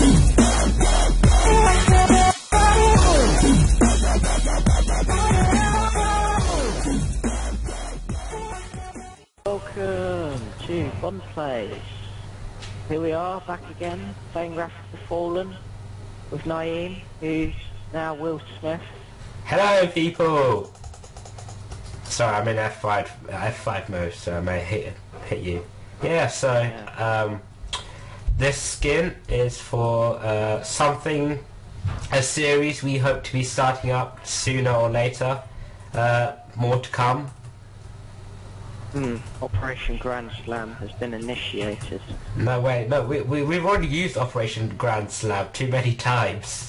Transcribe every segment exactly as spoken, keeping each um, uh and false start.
Welcome to Bonfires. Here we are back again playing Wrath of the Fallen with Naeem, who's now Will Smith. Hello people! Sorry, I'm in F five F five mode, so I may hit hit you. Yeah, so um, this skin is for uh, something, a series we hope to be starting up sooner or later. Uh, more to come. Hmm. Operation Grand Slam has been initiated. No way. No, we we we've already used Operation Grand Slam too many times.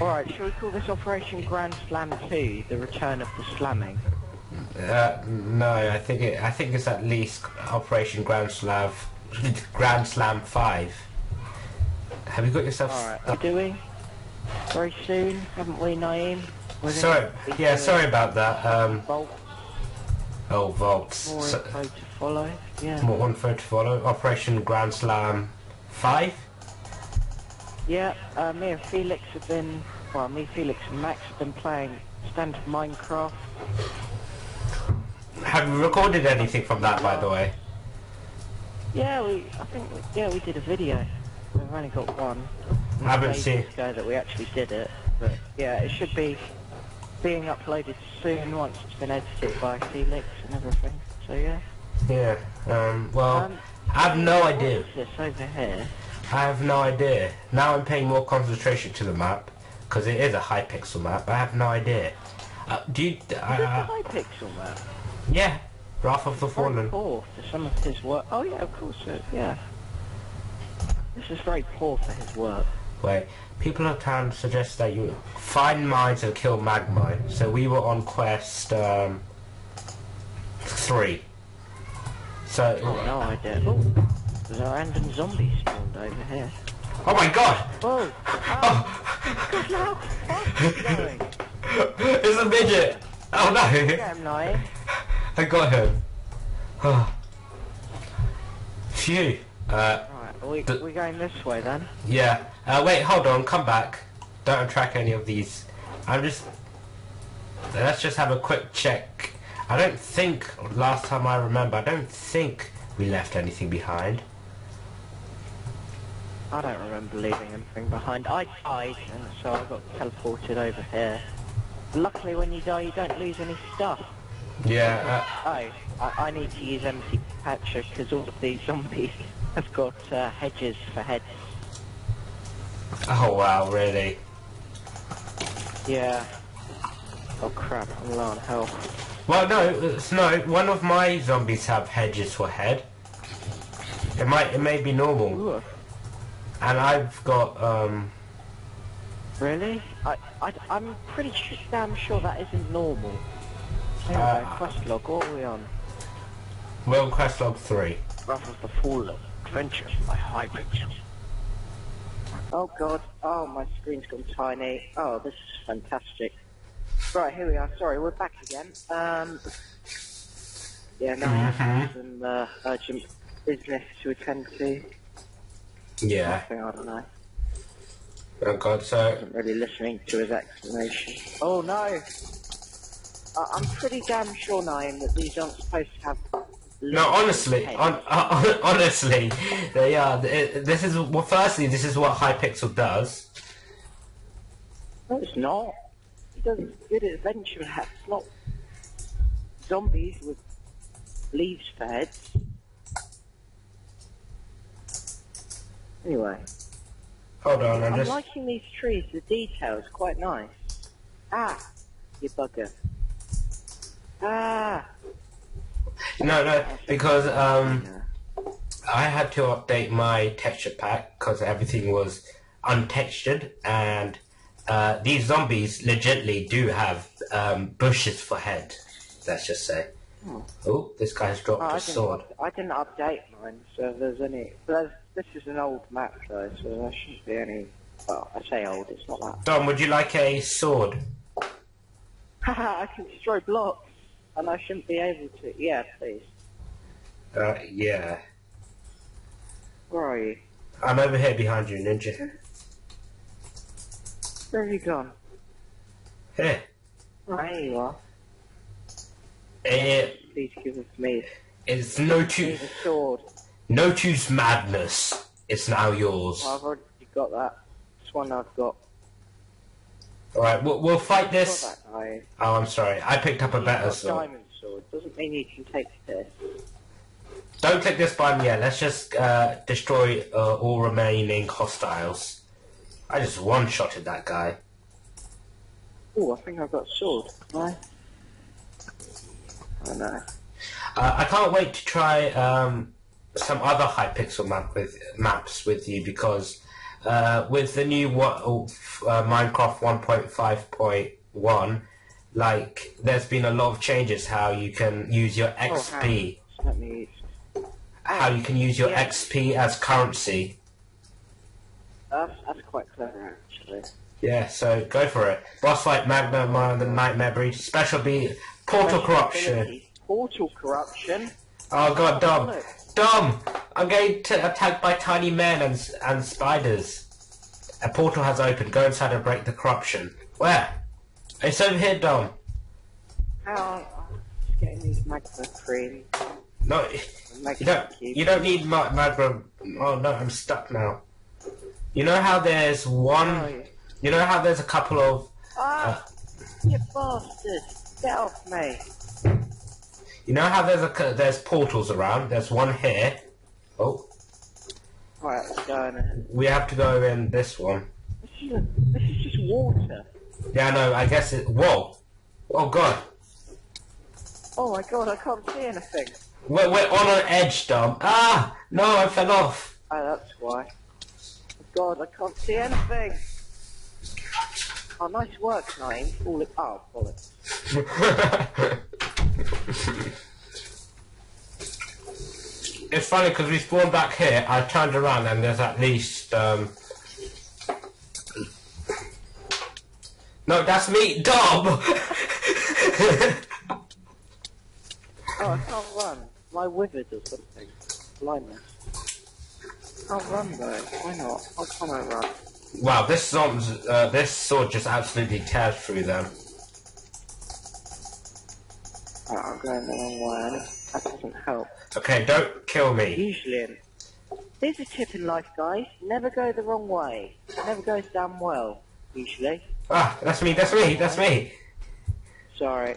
Alright, shall we call this Operation Grand Slam two, the return of the slamming? Uh, no, I think it, I think it's at least Operation Grand Slam, Grand Slam five. Have you got yourself? Alright, we're doing very soon, haven't we, Naeem? We're sorry, yeah, sorry about that. Um, volts. Oh, volts. More so, info to follow. Yeah. More info to follow. Operation Grand Slam five. Yeah, uh, me and Felix have been, well, me, Felix and Max have been playing standard Minecraft. Have you recorded anything from that, by the way? Yeah, we, I think, we, yeah, we did a video. We've only got one. I haven't seen that we actually did it, but yeah, it should be being uploaded soon once it's been edited by Felix and everything. So yeah. Yeah. Um. Well, um, I have no idea. What is this over here? I have no idea. Now I'm paying more concentration to the map, because it is a Hypixel map. I have no idea. Uh, do you... Uh, uh, Hypixel map? Yeah. Wrath of the Fallen. Poor for some of his work. Oh yeah, of course, sir. Yeah. This is very poor for his work. Wait, people of town suggest that you find mines and kill Magmo. So we were on quest um, three. So... Oh, no idea. Ooh. There's a random zombie spawned over here. Oh my god! Whoa! Oh! Good luck! What's going? It's a midget! Oh no! Yeah, I'm lying. I got him. Oh. Phew. Uh, Alright, are we, are we going this way then? Yeah. Uh, wait, hold on, come back. Don't track any of these. I'm just... Let's just have a quick check. I don't think, last time I remember, I don't think we left anything behind. I don't remember leaving anything behind. I died, and so I got teleported over here. Luckily, when you die, you don't lose any stuff. Yeah. Uh, oh, I, I need to use M C Patcher because all of these zombies have got uh, hedges for heads. Oh wow, really? Yeah. Oh crap, I'm low on health. Well, no, no. One of my zombies have hedges for head. It might, it may be normal. Ooh. And I've got, um... Really? I, I, I'm pretty damn sure that isn't normal. Anyway, uh, quest log, what are we on? We're on quest log three. Wrath of the Fallen, Adventures by Hypixel. Oh god, oh my screen's gone tiny. Oh, this is fantastic. Right, here we are, sorry, we're back again. Um... Yeah, now I have some, uh, urgent business to attend to. Yeah. I don't know. Oh god, so... I wasn't really listening to his explanation. Oh no! I I'm pretty damn sure, Naeem, that these aren't supposed to have... No, honestly, on uh, honestly, they are. It, this is, well, firstly, this is what Hypixel does. No, it's not. He does good adventure hats, not zombies with leaves for heads. Anyway. Hold on, I'm, I'm just... liking these trees, the detail's quite nice. Ah, you bugger. Ah! No, no, because, um... I had to update my texture pack, because everything was untextured, and, uh, these zombies legitimately do have, um, bushes for head. Let's just say. Hmm. Oh, this guy's dropped oh, a sword. I didn't update mine, so if there's any... There's, this is an old map though, so there shouldn't be any... Well, I say old, it's not that. Dom, would you like a sword? Haha, I can destroy blocks, and I shouldn't be able to. Yeah, please. Uh, yeah. Where are you? I'm over here behind you, Ninja. Where have you gone? Here. Oh, there you are. Uh, Please give us me. It's no choose. No choose madness. It's now yours. Well, I've already got that. This one I've got. Alright, we'll, we'll fight this. Oh, I'm sorry. I picked up a better sword. Diamond sword. Doesn't mean you can take this. Don't click this button yet. Let's just uh, destroy uh, all remaining hostiles. I just one-shotted that guy. Oh, I think I've got a sword. Why? I know. Uh, I can't wait to try um, some other Hypixel map with maps with you because uh, with the new what, uh, Minecraft one point five point one, like there's been a lot of changes how you can use your X P. Oh, let me. How you can use your yeah. X P as currency. That's, that's quite clever, actually. Yeah, so go for it. Boss fight, Magmo, Mine, the Nightmare Breach. Special B, Portal Corruption. Portal Corruption? Oh god, Dom. Dom! I'm getting t attacked by tiny men and, and spiders. A portal has opened. Go inside and break the corruption. Where? It's over here, Dom. How? I'm just getting these Magmo cream. No, you don't, you don't need Magma. Oh no, I'm stuck now. You know how there's one... Oh, yeah. You know how there's a couple of... Ah! Uh, you bastard! Get off me! You know how there's a, there's portals around? There's one here. Oh. Alright, let's go in it. We have to go in this one. This is, a, this is just water. Yeah, no, I guess it... Whoa! Oh god! Oh my god, I can't see anything. We're, we're on an edge, Dom. Ah! No, I fell off. Oh, that's why. Oh, god, I can't see anything. Oh, nice work, Naeem. All it up, all it. It's funny because we spawned back here. I turned around and there's at least um. No, that's me, Dom. Oh, I can't run. My withered or something. Blindness. I can't run though. Why not? Why can't I run? Wow, this sword, uh, this sword just absolutely tears through them. Oh, I'm going the wrong way. That doesn't help. Okay, don't kill me. Usually. There's a tip in life, guys. Never go the wrong way. It never goes damn well, usually. Ah, that's me, that's me, that's me. Sorry.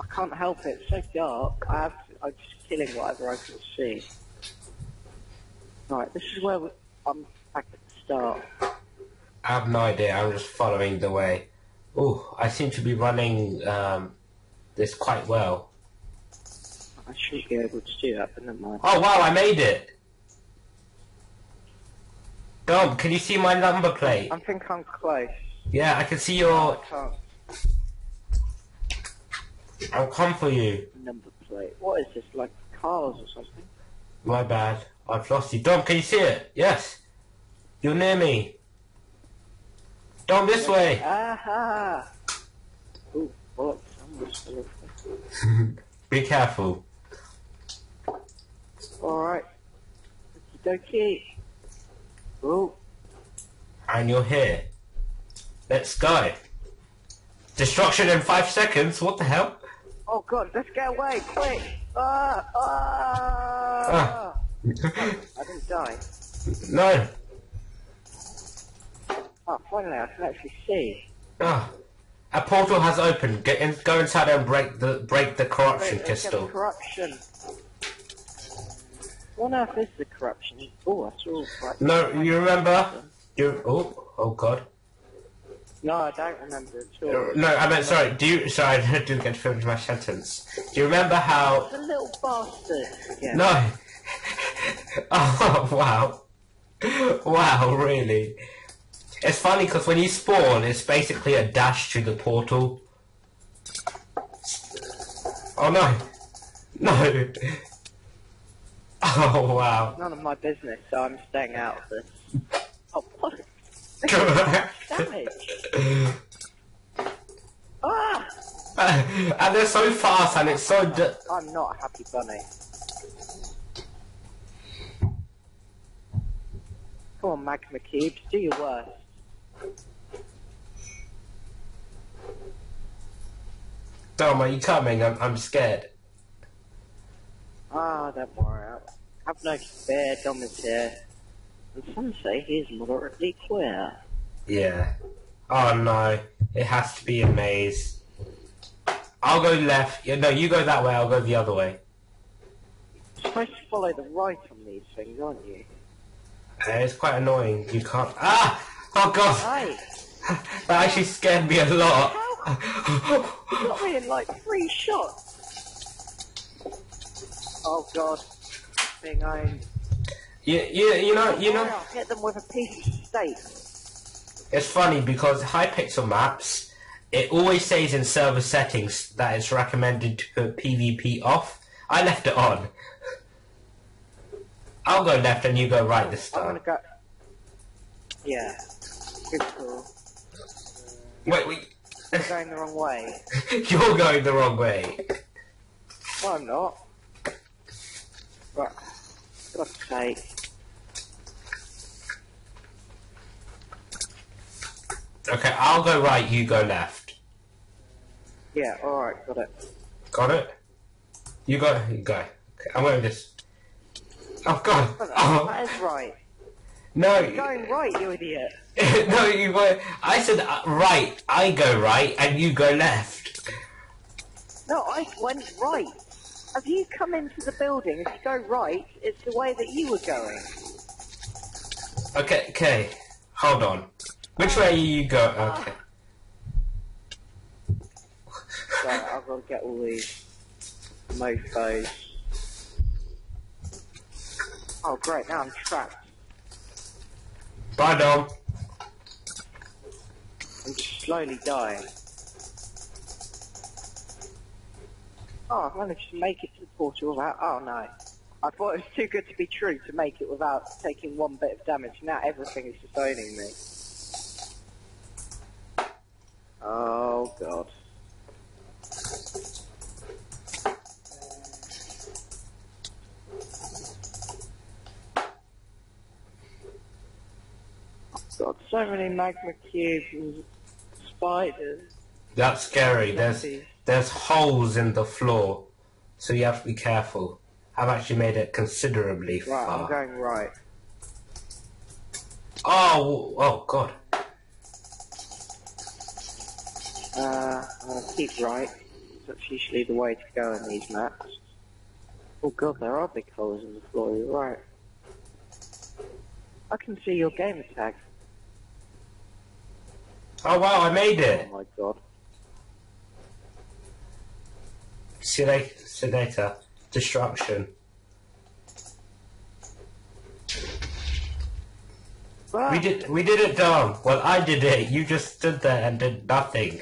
I can't help it. It's so dark. I have to, I'm just killing whatever I can see. Right, this is where we, I'm back at the start. I have no idea, I'm just following the way. Oh, I seem to be running um, this quite well. I should be able to do that, but never mind. Oh wow, I made it! Dom, can you see my number plate? I think I'm close. Yeah, I can see your... I can't. I'll come for you. Number plate. What is this, like cars or something? My bad. I've lost you. Dom, can you see it? Yes. You're near me. Dom, this way. Aha. Ooh, bollocks. I'm just gonna... Be careful. Alright. Okie dokie. Ooh. And you're here. Let's go. Destruction in five seconds. What the hell? Oh god, let's get away, quick. Ah, ah. ah. I didn't die. No. Oh, finally, I can actually see. Ah, oh, a portal has opened. Get in, go inside and break the break the corruption break, crystal. The corruption. What on earth is the corruption? Oh, I saw. Right no, you remember? You oh oh god. No, I don't remember at all. No, I meant sorry. Do you? Sorry, I didn't get to finish my sentence. Do you remember how? The little bastard. Yeah. No. Oh wow, wow really. It's funny because when you spawn, it's basically a dash to the portal. Oh no, no. Oh wow. None of my business, so I'm staying out of this. Oh what? Damage. Ah! And they're so fast, and it's so. D I'm not a happy bunny. Come on, Magma Cubes, do your worst. Dom, are you coming? I'm, I'm scared. Ah, oh, don't worry. I've no fear, Dom is here. And some say he's moderately queer. Yeah. Oh no, it has to be a maze. I'll go left. No, you go that way, I'll go the other way. You're supposed to follow the right on these things, aren't you? Uh, it's quite annoying, you can't... Ah! Oh god! Right. That actually scared me a lot. How? You got me in like three shots. Oh god. Being owned. You, you, you know, you know... I'll hit them with a piece of steak. It's funny because Hypixel maps, it always says in server settings that it's recommended to put PvP off. I left it on. I'll go left and you go right this time. I'm gonna go... Yeah. It's cool. Wait, wait. I'm going the wrong way. You're going the wrong way. Well, I'm not. Right. God's sake. Okay, I'll go right, you go left. Yeah, alright, got it. Got it? You go, you go. Okay, I'm going with this. Oh god! Oh. That is right. No. You're going right, you idiot. No, you were. I said uh, right. I go right, and you go left. No, I went right. As you come into the building, if you go right, it's the way that you were going. Okay. Okay. Hold on. Which way you go? Okay. So I've got to get all these mofos. Oh great, now I'm trapped. Bye Dom. I'm just slowly dying. Oh, I managed to make it to the portal without... Oh no. I thought it was too good to be true to make it without taking one bit of damage. Now everything is just owning me. Oh god. God, so many magma cubes and spiders. That's scary. There's there's holes in the floor, so you have to be careful. I've actually made it considerably far. Right, I'm going right. Oh, oh god. Uh, I'm gonna keep right. That's usually the way to go in these maps. Oh god, there are big holes in the floor. You're right. I can see your gamer tag. Oh wow, I made it! Oh my god. Sedata. Destruction. Well, we did we did it, Dom. Well, I did it. You just stood there and did nothing.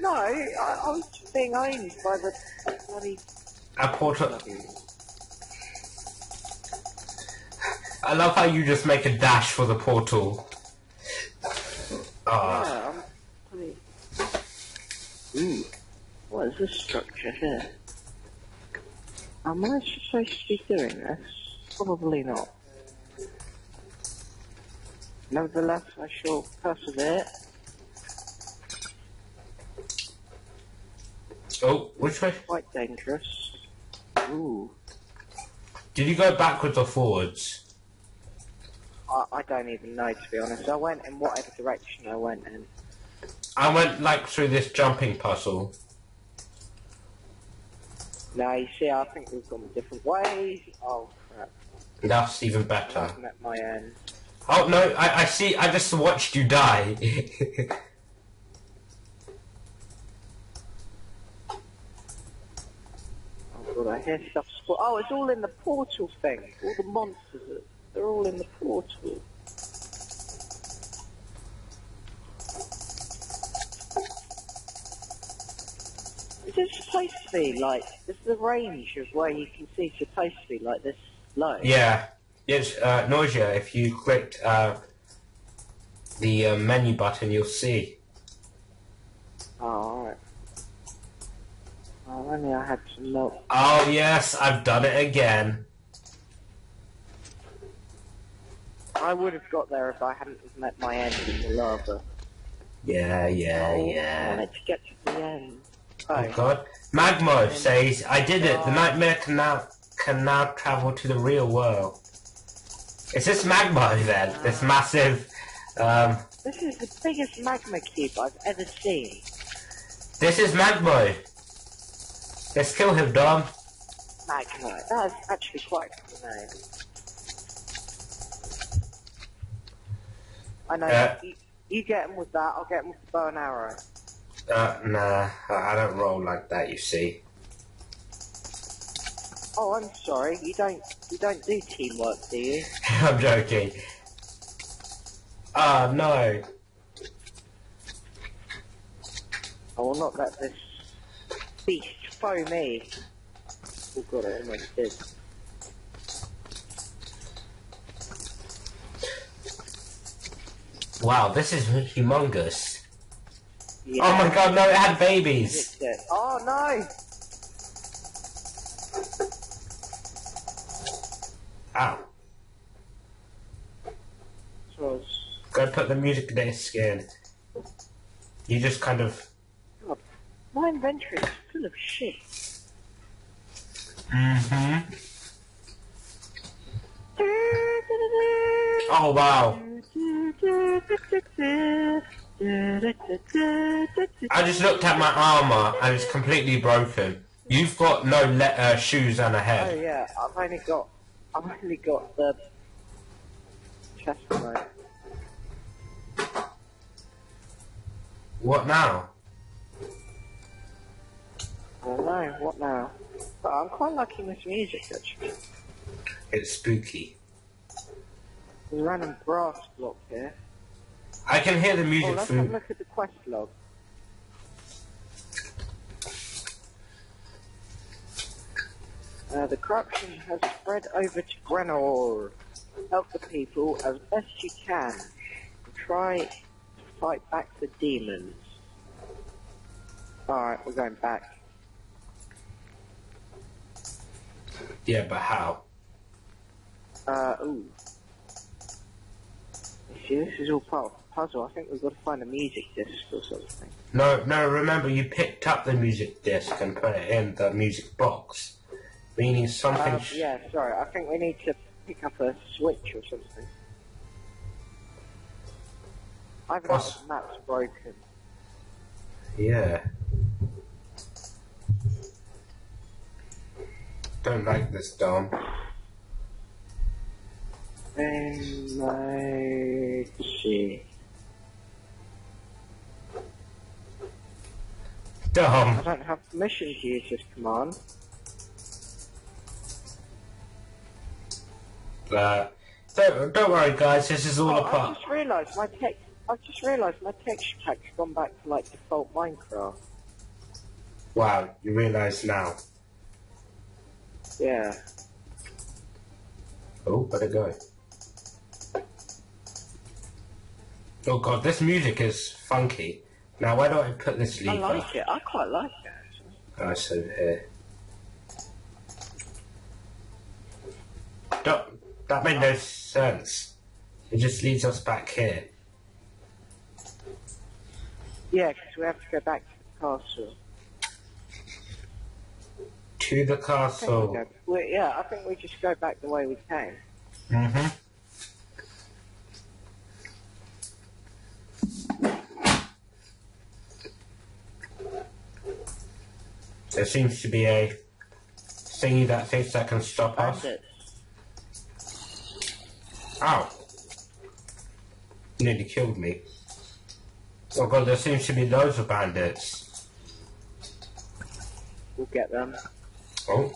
No, I, I was just being owned by the bloody... A portal... I love how you just make a dash for the portal. Oh. Yeah, I'm pretty... Ooh, what is this structure here? Am I supposed to be doing this? Probably not. Nevertheless, I shall persevere. Oh, which way? Quite dangerous. Ooh. Did you go backwards or forwards? I don't even know, to be honest. I went in whatever direction I went in. I went, like, through this jumping puzzle. No, you see, I think we've gone different ways. Oh, crap. That's even better. I've met my end. Oh, no, I, I see, I just watched you die. Oh, God, I hear stuff squ- Oh, it's all in the portal thing. All the monsters are... They're all in the portal. Is it supposed to be like, is the range of where you can see supposed to be like this low? Yeah. It's uh, nausea. If you clicked uh, the uh, menu button, you'll see. Oh, alright. Oh, only I had some milk. Oh, yes, I've done it again. I would have got there if I hadn't met my end in the lava. Yeah, yeah, oh, yeah. I wanted to get to the end. Oh, oh God. Magmo says, I did it. The nightmare can now, can now travel to the real world. Is this Magmo then? This massive... Um, this is the biggest magma cube I've ever seen. This is Magmo. Let's kill him, Dom. Magmo. That's actually quite a cool name. I know. Uh, you, you get him with that, I'll get him with the bow and arrow. Uh, nah, I don't roll like that, you see. Oh, I'm sorry. You don't. You don't do teamwork, do you? I'm joking. Ah, uh, no. I will not let this beast foe me. Oh God, I almost did. Wow, this is humongous. Yeah. Oh my God, no, it had babies. Oh no. Ow. Go put the music disc in. You just kind of... God, my inventory is full of shit. Mm-hmm. Oh, wow. I just looked at my armor and it's completely broken. You've got no le uh, shoes and a head. Oh, yeah. I've only got... I've only got the... chest plate. What now? I don't know, what now? But I'm quite liking this music, actually. It's spooky. There's a random brass block here. I can hear the music. Oh, let's have a look at the quest log. Uh, the corruption has spread over to Grenor. Help the people as best you can. Try... fight back the demons. Alright, we're going back. Yeah, but how? Uh, ooh. See, this is all part of the puzzle. I think we've got to find a music disc or something. No, no, remember you picked up the music disc and put it in the music box. Meaning something... Uh, yeah, sorry, I think we need to pick up a switch or something. I think the map's broken. Yeah. Don't like this, Dom. And my... shit. Dom! I don't have permission to use this command. Uh, don't, don't worry guys, this is all oh, apart. I just realised my text... I've just realised my texture pack's gone back to like default Minecraft. Wow, you realise now? Yeah. Oh, better go. Oh God, this music is funky. Now, where do I put this lever? I like it. I quite like it. Actually. Nice over here. That, that made no sense. It just leads us back here. Yeah, because we have to go back to the castle. To the castle. I we go, yeah, I think we just go back the way we came. Mm-hmm. There seems to be a thingy that thinks that can stop Bandits. us. Ow. Nearly killed me. Oh God, there seems to be loads of bandits. We'll get them. Oh.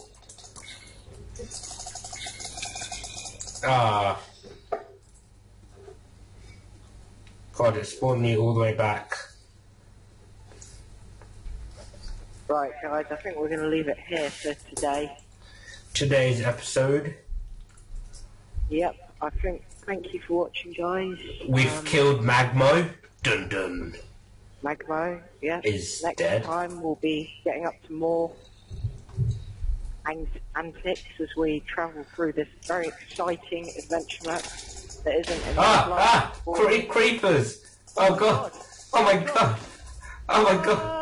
Ah. God, it spawned me all the way back. Right, guys, I think we're going to leave it here for today. Today's episode. Yep, I think... Thank you for watching, guys. We've um, killed Magmo. Dun dun. Magmo, yeah. Is Next dead. time we'll be getting up to more antics as we travel through this very exciting adventure map. There isn't enough ah, light. Ah! Cre creepers! Oh god! Oh my god! Oh my god!